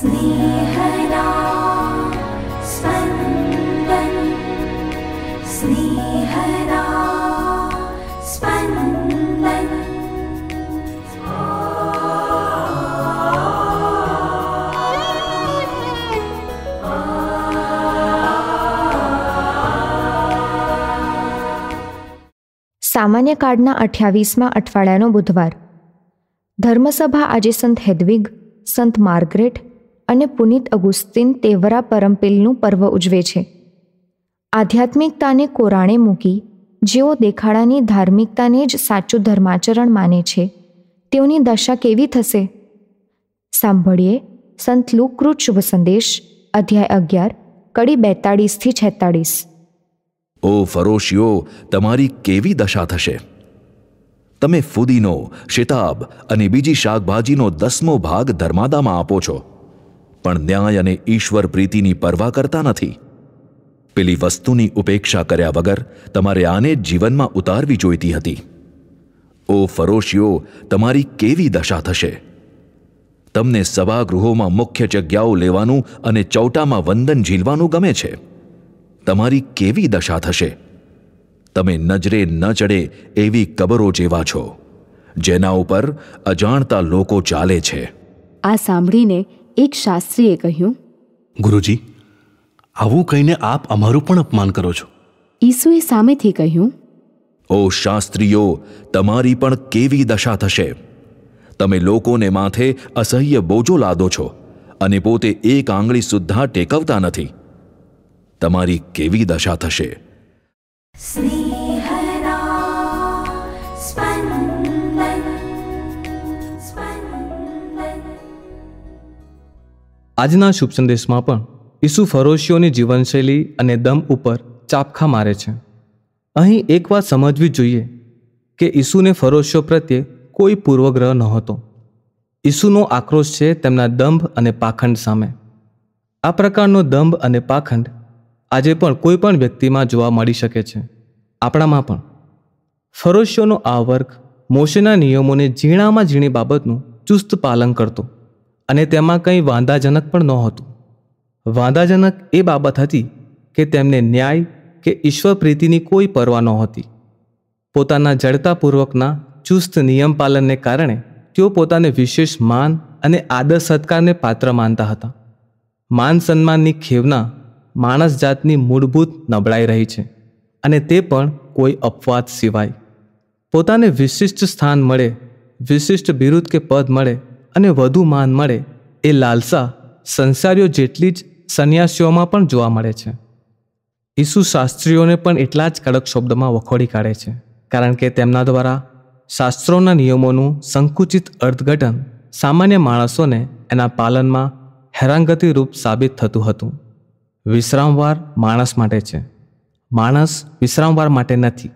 सामान्य कार्डना 28मा अठवाडियानो बुधवार धर्मसभा आजे संत हेद्विग, संत मार्गरेट अने पुनीत अगुस्तीन तेवरा परमपिलनु पर्व उजवे छे। आध्यात्मिकताने कोराणे मूकी जेओ देखाडानी धार्मिकताने ज साचुं धर्माचरण माने छे तेओनी दशा केवी थशे। सांभळीए संत लूककृत शुभ संदेश अध्याय 11 कड़ी 42 थी 46। ओ फरोशियो, तमारी केवी दशा थशे। तमे फुदीनो, शिताब अने बीजी शाकभाजीनो 10मो भाग धर्मादामां आपो छो, पण न्याय अने ईश्वर प्रीतिनी परवा करता नथी। पेली वस्तुनी उपेक्षा कर्या वगर तमारे आने जीवनमां उतारवी जोईती हती। ओ फरोशियो, तमारी केवी दशा थशे। तमने सभागृहोमां मुख्य जग्याओ लेवानुं अने चौटामां वंदन झीलवानुं गमे छे। तमारी केवी दशा थशे। तमे नजरे न चढ़े एवी कबरो जेवा छो जेना उपर अजाणता लोको चाले छे। आ सांभळीने एक शास्त्रीए कह्युं, गुरुजी, आवुं कहीने आप अमारुं पण अपमान करो छो। ईसुए सामेथी कह्युं, ओ शास्त्रीओ, तमारी पण केवी दशा थशे। तमे लोकोने माथे असह्य बोजो लादो छो अने पोते एक आंगळी सुद्धा टेकवता नथी। तमारी केवी दशा थशे। આજના શુભ સંદેશમાં પણ ઈસુ ફરોશીઓની જીવનશૈલી અને દમ ઉપર ચાપખા મારે છે। અહીં એક વાત સમજવી જોઈએ કે ઈસુને ફરોશીઓ પ્રત્યે કોઈ પૂર્વગ્રહ નહોતો। ઈસુનો આક્રોશ છે તેમના દંભ અને પાખંડ સામે। આ પ્રકારનો દંભ અને પાખંડ આજે પણ કોઈપણ વ્યક્તિમાં જોવા મળી શકે છે, આપણામાં પણ। ફરોશીઓનો આ વર્ગ મોશેના નિયમોને ઝીણામાં ઝીણી બાબતનું ચુસ્ત પાલન કરતો અને તેમાં કંઈ વાંધાજનક પણ નહોતું। વાંધાજનક એ બાબત હતી કે તેમને ન્યાય કે ઈશ્વર પ્રીતિની કોઈ પરવા નહોતી। પોતાના જડતાપૂર્વકના ચુસ્ત નિયમ પાલનને કારણે તેઓ પોતાને વિશેષ માન અને આદર સત્કારને પાત્ર માનતા હતા। માન સન્માનની ખેવના માણસ જાતની મૂળભૂત નબળાઈ રહી છે અને તે પણ કોઈ અપવાદ સિવાય। પોતાને વિશિષ્ટ સ્થાન મળે, વિશિષ્ટ બિરુદ કે પદ મળે અને વધુ માન મળે એ લાલસા સંસારીઓ જેટલી જ સંન્યાસીઓમાં પણ જોવા મળે છે। ઈસુ શાસ્ત્રીઓને પણ એટલા જ કડક શબ્દમાં વખોડી કાઢે છે, કારણ કે તેમના દ્વારા શાસ્ત્રોના નિયમોનું સંકુચિત અર્થઘટન સામાન્ય માણસોને એના પાલનમાં હેરાનગતિરૂપ સાબિત થતું હતું। વિશ્રામવાર માણસ માટે છે, માણસ વિશ્રામવાર માટે નથી।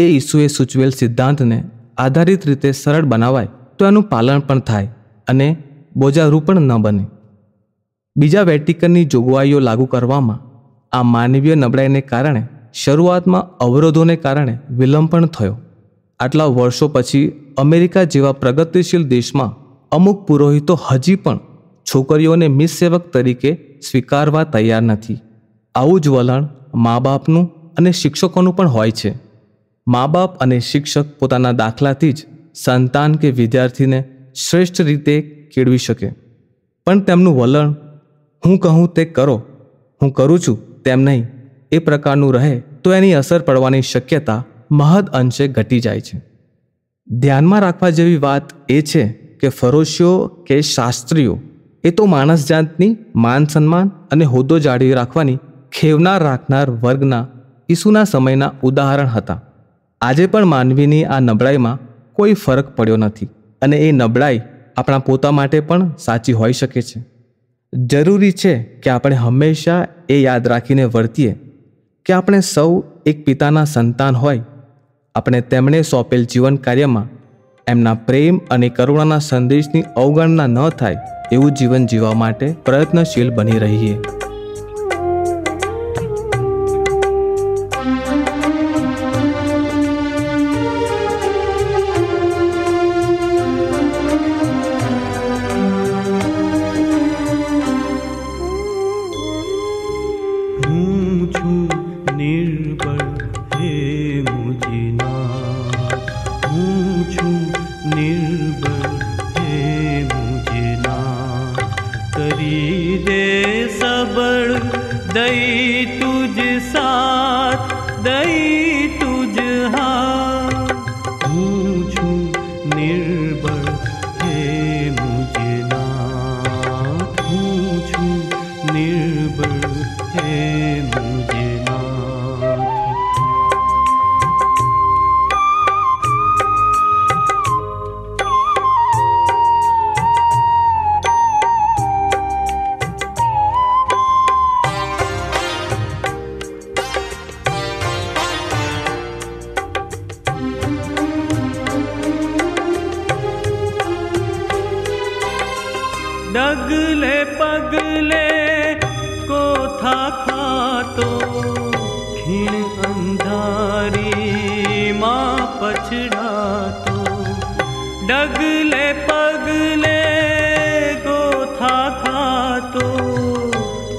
એ ઈસુએ સૂચવેલ સિદ્ધાંતને આધારિત રીતે સરળ બનાવાય તો એનું પાલન પણ થાય અને બોજારૂપ પણ ન બને। બીજા વેટિકનની જોગવાઈઓ લાગુ કરવામાં આ માનવીય નબળાઈને કારણે શરૂઆતમાં અવરોધોને કારણે વિલંબ પણ થયો। આટલા વર્ષો પછી અમેરિકા જેવા પ્રગતિશીલ દેશમાં અમુક પુરોહિતો હજી પણ છોકરીઓને મિસસેવક તરીકે સ્વીકારવા તૈયાર નથી। આવું જ વલણ મા બાપનું અને શિક્ષકોનું પણ હોય છે। મા બાપ અને શિક્ષક પોતાના દાખલાથી જ સંતાન કે વિદ્યાર્થીને શ્રેષ્ઠ રીતે કેળવી શકે, પણ તેમનું વલણ હું કહું તે કરો, હું કરું છું તેમ નહીં એ પ્રકારનું રહે તો એની અસર પડવાની શક્યતા મહદ અંશે ઘટી જાય છે। ધ્યાનમાં રાખવા જેવી વાત એ છે કે ફરોશીઓ કે શાસ્ત્રીઓ એ તો માણસ જાતની માન સન્માન અને હોદ્દો જાળવી રાખવાની ખેવનાર રાખનાર વર્ગના ઈસુના સમયના ઉદાહરણ હતા। આજે પણ માનવીની આ નબળાઈમાં કોઈ ફરક પડ્યો નથી અને એ નબળાઈ આપણા પોતા માટે પણ સાચી હોઈ શકે છે। જરૂરી છે કે આપણે હંમેશા એ યાદ રાખીને વર્તીએ કે આપણે સૌ એક પિતાના સંતાન હોય। આપણે તેમણે સોંપેલ જીવન કાર્યમાં એમના પ્રેમ અને કરુણાના સંદેશની અવગણના ન થાય એવું જીવન જીવવા માટે પ્રયત્નશીલ બની રહીએ। धीरे सबर दई तुझ साथ दई तुझ हाथ पूछू निर्बल है मुझे ना पूछू निर्बल है मुझे ना। डगले पगले को था खातो खीण अंधारी माँ पछड़ा तो डगले पगले को था खातो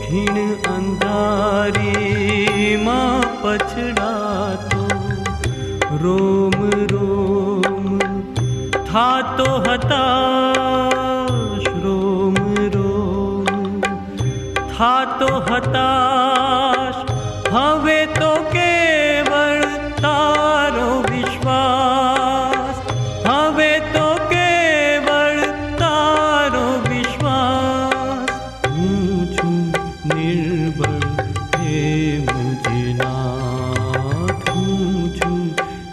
खीण अंधारी माँ पछड़ा तो रोम रोम था तो हता था तो हताश हवे तो केवल तारो विश्वास हवे तो केवल तारो विश्वास पूछू निर्बल है मुझे ना पूछू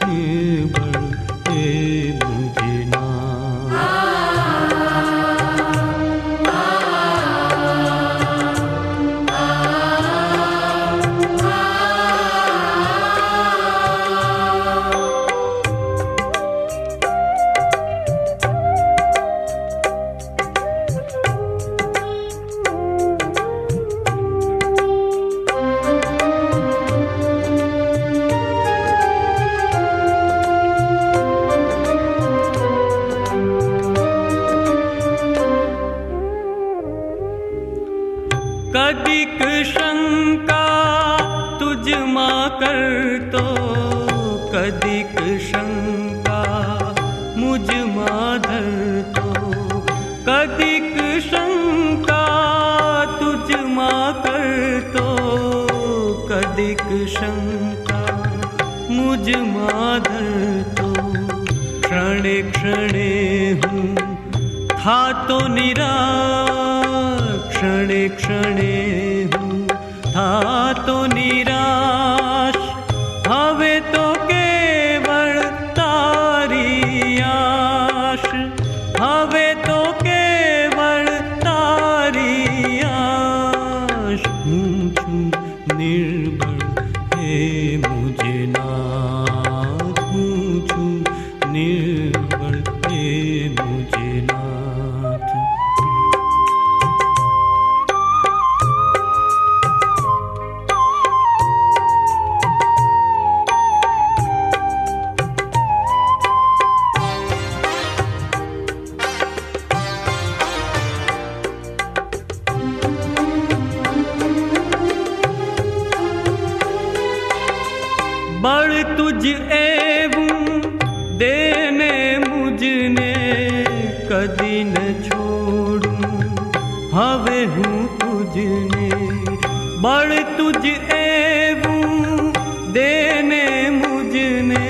निर्बल है मुझे ना। कदिक शंका तुझ माँ कर तो कदिक शंका मुझ माँ धर तो कदिक शंका तुझ माँ कर तो कदिक शंका मुझ माँ धर तो क्षणे क्षणे हूँ था तो निराश क्षणे क्षणे हूँ था तो निराश हवे तो केवल तारी आश हवे तो केवल तारी आश पूछू निर्बल है मुझे ना पूछू निर्बल है मुझे ना। बड़ तुझ एवं देने मुझने कदी न छोड़ूं हवे हूँ तुझने बड़ तुझ एवं देने मुझने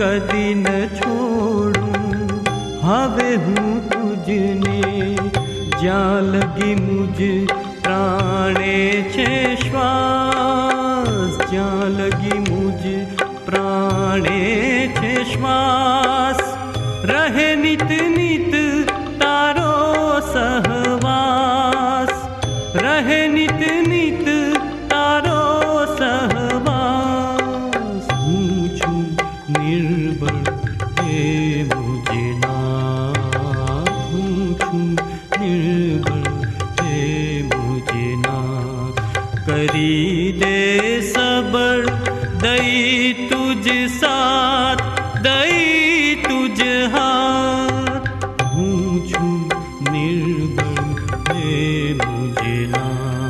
कदी न छोड़ूं हवे हूँ तुझने जा लगी मुझ प्राणे छे श्वास जा लगी मुझ प्राणे छे श्वास रहे नित नित तारो सहवास रहे नित नित तारो सहवास पूछू निर्बल है मुझे ना पूछू निर्बल करी दे सबर दई तुझ साथ दई तुझ हाथ पूछू निर्बल है मुझे ना।